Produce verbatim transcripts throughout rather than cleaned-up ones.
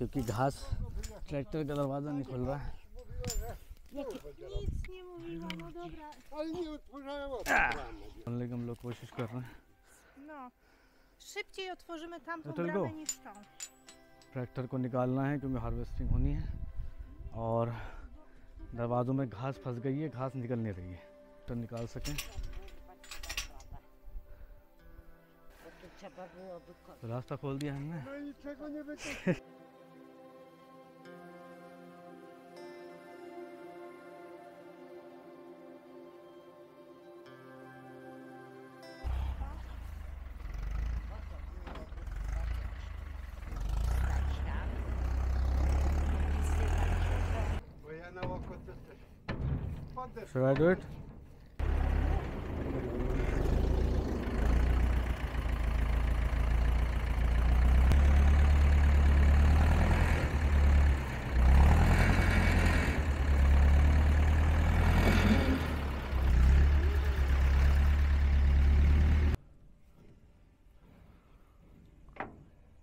क्योंकि घास ट्रैक्टर का दरवाज़ा नहीं खुल रहा है। हम लोग कोशिश कर रहे हैं, szybciej otworzymy tamtą bramę niż tą। Tractor को निकालना है क्योंकि हार्वेस्टिंग होनी है और दरवाज़ों में घास फंस गई है, घास निकल नहीं रही है तो निकाल सकें। तो रास्ता खोल दिया हमने। Should I do it?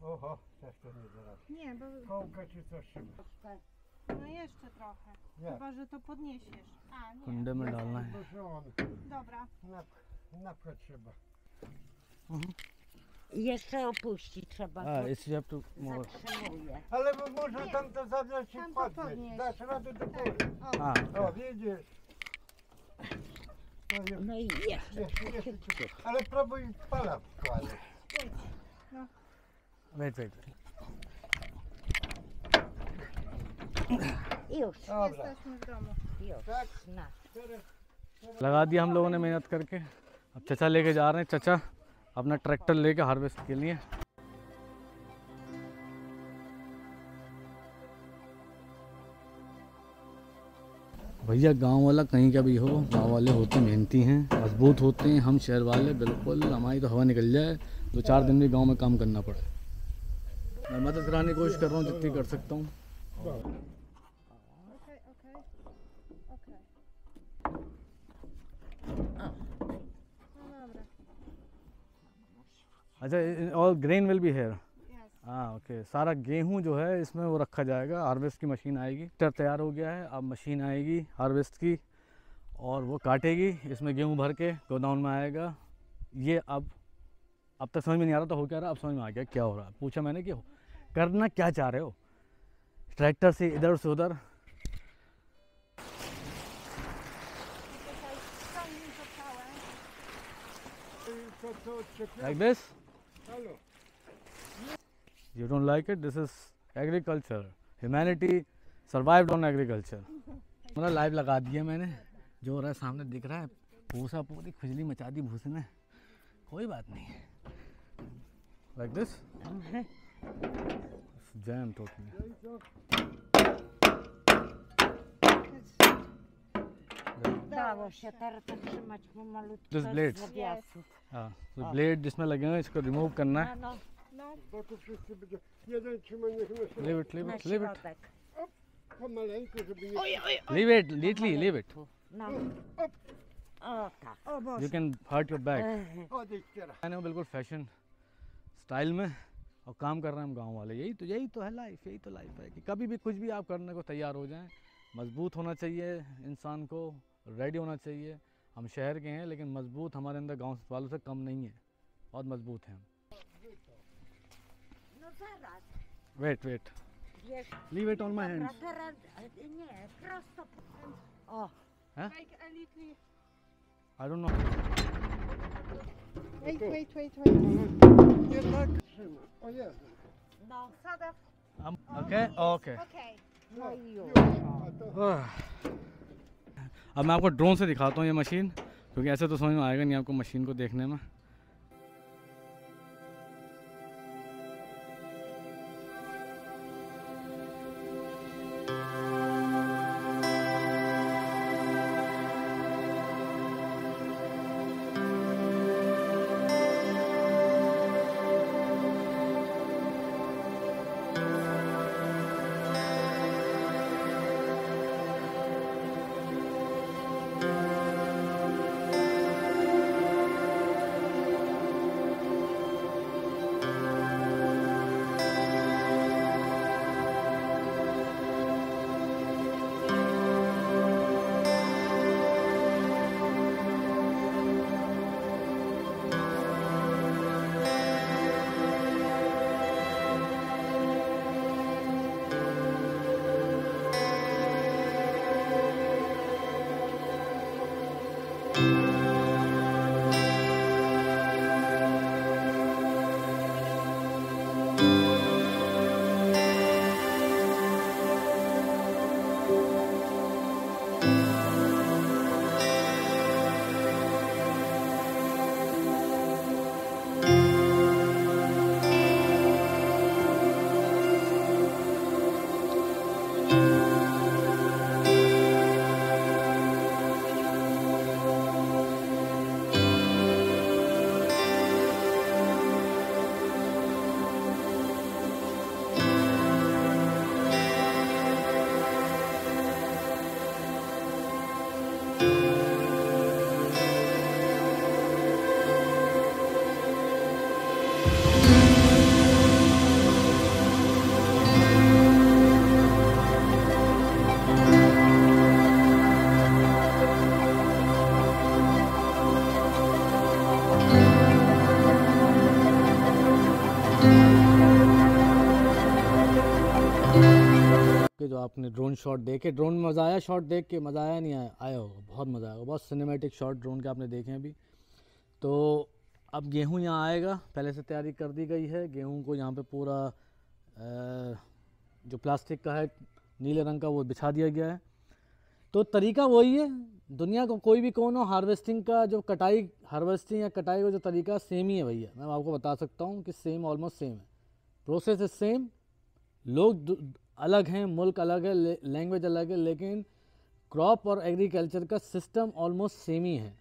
Oho, też to nie zaraz. Nie, bo... Kołka czy coś trzymać? No jeszcze trochę, nie. Chyba że to podniesiesz. A, nie. Kundymy dalej. Dobra. Naprzód trzeba. Mhm. Jeszcze opuścić trzeba. A, jeśli ja tu mogę. Ale można nie. Tam to zabrać i podnieść. Dasz radę do góry. Tak. O, okay. O, widzisz. No, jeszcze. No i jeszcze. Jeszcze, jeszcze, jeszcze. Ale próbuj pala wkładać. No. Wejdź, wejdź. Już, jesteśmy w domu। Już। लगा दिया हम लोगों ने मेहनत करके। अब चचा लेके जा रहे हैं, चचा अपना ट्रैक्टर लेके हार्वेस्ट के लिए। भैया गांव वाला कहीं का भी हो, गांव वाले होते मेहनती हैं, मजबूत होते हैं। हम शहर वाले बिल्कुल, हमारी तो हवा निकल जाए, दो चार दिन भी गांव में काम करना पड़े। मैं मदद कराने की कोशिश कर रहा हूँ जितनी कर सकता हूँ। Okay, okay, okay. अच्छा, all grain will be here. हाँ, ओके। सारा गेहूं जो है इसमें वो रखा जाएगा, हार्वेस्ट की मशीन आएगी। ट्रैक्टर तैयार हो गया है, अब मशीन आएगी हार्वेस्ट की और वो काटेगी, इसमें गेहूं भर के गोडाउन में आएगा। ये अब अब तक समझ में नहीं आ रहा था हो क्या रहा, अब समझ में आ गया क्या हो रहा है। पूछा मैंने कि करना क्या चाह रहे हो, ट्रैक्टर से इधर से उधर। Like this? You don't like it? This is agriculture. Humanity survived on agriculture. मेरा लाइव लगा दिया मैंने, जो हो रहा है सामने दिख रहा है। भूसा पूरी खुजली मचा दी भूसे ने, कोई बात नहीं। Like this? Jam totally. Dało się, teraz to trzymać pomalutko. This blade. A, the blade जिसमें लगेगा इसको remove करना है। No, no. Leave it, leave it, leave it. Leave it, neatly, leave it. No. You can hurt your back. मैंने बिल्कुल fashion style में और काम कर रहे हैं हम गांव वाले। यही तो यही तो है लाइफ, यही तो लाइफ है कि कभी भी कुछ भी आप करने को तैयार हो जाएं। मजबूत होना चाहिए इंसान को, रेडी होना चाहिए। हम शहर के हैं लेकिन मजबूत हमारे अंदर गांव वालों से कम नहीं है, बहुत मजबूत हैं हम। Wait wait leave it on my hands. Oh yeah. No. Um, okay. Oh, okay. Okay. No. अब मैं आपको ड्रोन से दिखाता हूँ ये मशीन, क्योंकि ऐसे तो समझ में आएगा नहीं आपको मशीन को देखने में। कि जो आपने ड्रोन शॉट देखे, ड्रोन मज़ा आया शॉट देख के? मज़ा आया नहीं आया? आया होगा, बहुत मज़ा आएगा, बहुत सिनेमैटिक शॉट ड्रोन के आपने देखे हैं अभी। तो अब गेहूँ यहाँ आएगा, पहले से तैयारी कर दी गई है। गेहूँ को यहाँ पे पूरा जो प्लास्टिक का है नीले रंग का वो बिछा दिया गया है। तो तरीका वही है, दुनिया को कोई भी कौन हो, हार्वेस्टिंग का जो कटाई, हार्वेस्टिंग या कटाई का जो तरीका सेम ही है वही है। मैं आपको बता सकता हूँ कि सेम, ऑलमोस्ट सेम है, प्रोसेस इज सेम। लोग अलग हैं, मुल्क अलग है, लैंग्वेज अलग है, लेकिन क्रॉप और एग्रीकल्चर का सिस्टम ऑलमोस्ट सेम ही है।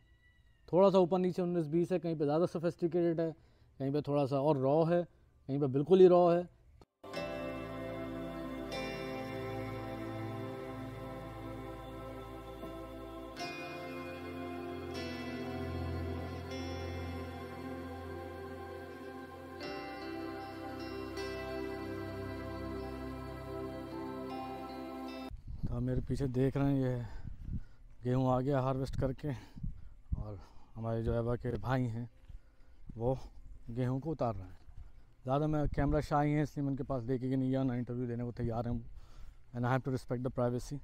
थोड़ा सा ऊपर नीचे उन्नीस बीस है, कहीं पे ज़्यादा सोफिस्टिकेटेड है, कहीं पे थोड़ा सा और रॉ है, कहीं पे बिल्कुल ही रॉ है। तो मेरे पीछे देख रहे हैं, ये गेहूँ आ गया हार्वेस्ट करके, और हमारे जो एबा के भाई हैं वो गेहूं को उतार रहे हैं। ज़्यादा मैं कैमरा शाही हैं इसलिए मैं उनके पास देखे कि नहीं या ना इंटरव्यू देने को तैयार हूँ। And I have to respect the privacy.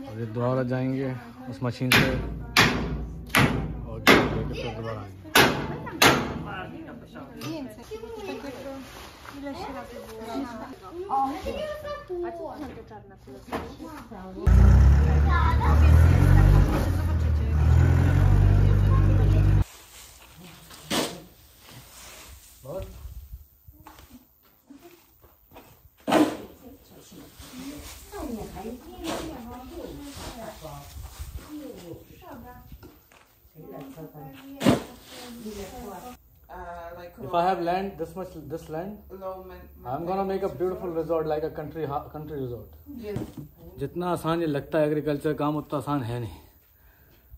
और ये दोबारा जाएंगे उस मशीन से और फिर दोबारा आएंगे। If I have land, this much, this land, I'm gonna make a beautiful resort like a country country resort. Yes. जितना आसान ये लगता है एग्रीकल्चर काम, उतना आसान है नहीं।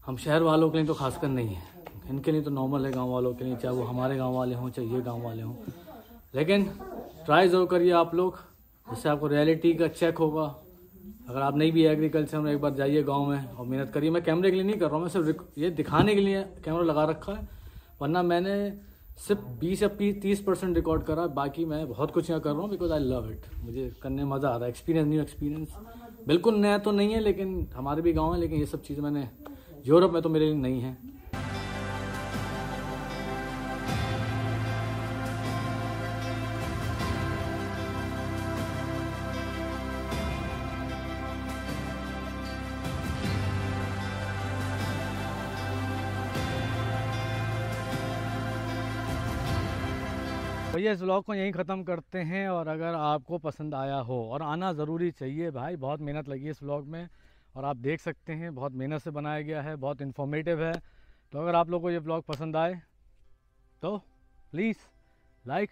हम शहर वालों के लिए तो खासकर नहीं है, इनके लिए तो नॉर्मल है गांव वालों के लिए, चाहे वो हमारे गांव वाले हों चाहे ये गांव वाले हों। लेकिन ट्राई जरूर करिए आप लोग, जिससे आपको रियलिटी का चेक होगा। अगर आप नहीं भी एग्रीकल्चर में, एक बार जाइए गांव में और मेहनत करिए। मैं कैमरे के लिए नहीं कर रहा हूँ, मैं सिर्फ ये दिखाने के लिए कैमरा लगा रखा है, वरना मैंने सिर्फ बीस या तीस परसेंट रिकॉर्ड करा, बाकी मैं बहुत कुछ यहाँ कर रहा हूँ बिकॉज आई लव इट। मुझे करने मज़ा आ रहा है। एक्सपीरियंस, न्यू एक्सपीरियंस, बिल्कुल नया तो नहीं है, लेकिन हमारे भी गाँव है। लेकिन ये सब चीज़ मैंने यूरोप में तो मेरे लिए नहीं है। भैया इस व्लॉग को यहीं ख़त्म करते हैं, और अगर आपको पसंद आया हो, और आना ज़रूरी चाहिए भाई, बहुत मेहनत लगी इस व्लॉग में, और आप देख सकते हैं बहुत मेहनत से बनाया गया है, बहुत इन्फॉर्मेटिव है। तो अगर आप लोगों को ये व्लॉग पसंद आए तो please like,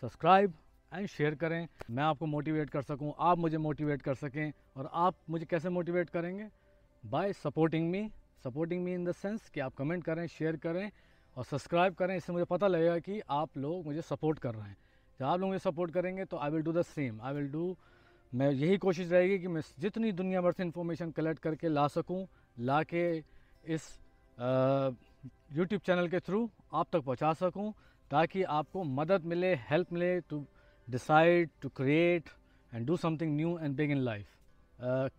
subscribe and share करें। मैं आपको मोटिवेट कर सकूँ, आप मुझे मोटिवेट कर सकें। और आप मुझे कैसे मोटिवेट करेंगे? By supporting me, supporting me in the sense कि आप कमेंट करें, शेयर करें और सब्सक्राइब करें। इससे मुझे पता लगेगा कि आप लोग मुझे सपोर्ट कर रहे हैं। जब आप लोग मुझे सपोर्ट करेंगे तो I will do the same, I will do मैं यही कोशिश रहेगी कि मैं जितनी दुनिया भर से इन्फॉर्मेशन कलेक्ट करके ला सकूं, ला के इस यूट्यूब चैनल के थ्रू आप तक पहुंचा सकूं, ताकि आपको मदद मिले, हेल्प मिले to decide, to create and do something new and big in life.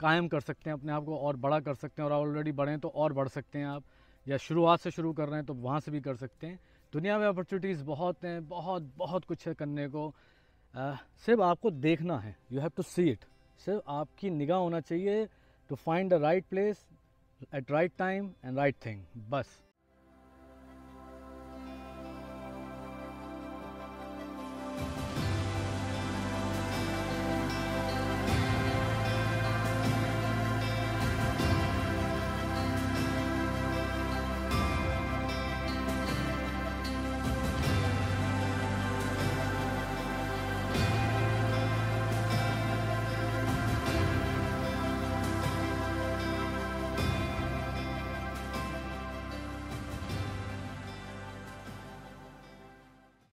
कायम कर सकते हैं अपने आप को और बड़ा कर सकते हैं, और ऑलरेडी बढ़ें तो और बढ़ सकते हैं आप, या शुरुआत से शुरू कर रहे हैं तो वहाँ से भी कर सकते हैं। दुनिया में अपॉर्चुनिटीज़ बहुत हैं, बहुत बहुत कुछ है करने को। uh, सिर्फ आपको देखना है, you have to see it. सिर्फ आपकी निगाह होना चाहिए to find the right place at right time and right thing, बस।